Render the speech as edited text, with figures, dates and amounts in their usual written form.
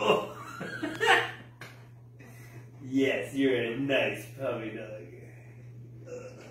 Oh. Yes, you're a nice puppy dog.